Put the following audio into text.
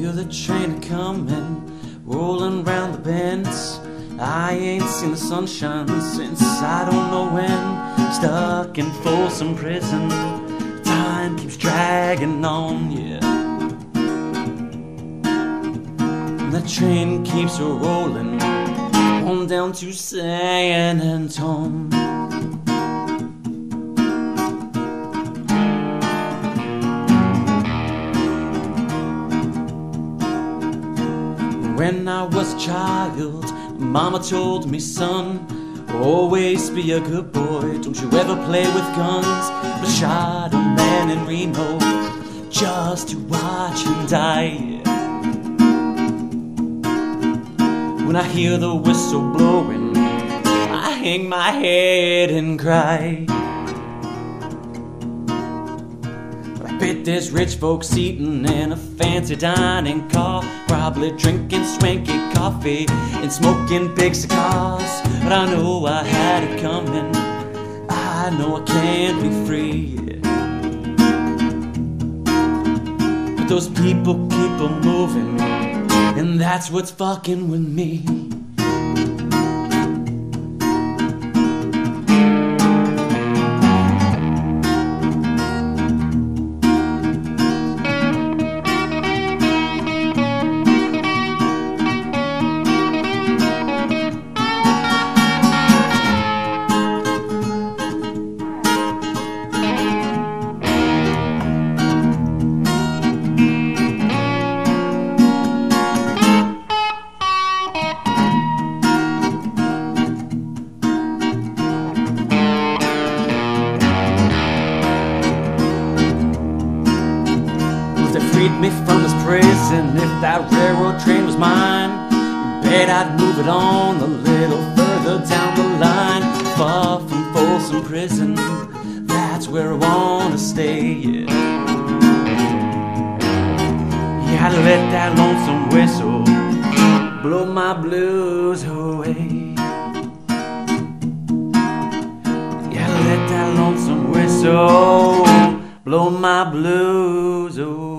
Feel the train coming, rolling round the bends. I ain't seen the sunshine since I don't know when. Stuck in Folsom Prison, time keeps dragging on, yeah. And the train keeps rolling on down to San Antonio. When I was a child, Mama told me, son, always be a good boy, don't you ever play with guns. But shot a man in Reno just to watch him die. When I hear the whistle blowing, I hang my head and cry. Bet there's rich folks eating in a fancy dining car, probably drinking swanky coffee and smoking big cigars. But I know I had it coming, I know I can't be free. But those people keep on moving, and that's what's fucking with me. Me from this prison, if that railroad train was mine, you bet I'd move it on a little further down the line. Far from Folsom Prison, that's where I wanna stay. Yeah, I'd let that lonesome whistle blow my blues away. Yeah, I'd let that lonesome whistle blow my blues away.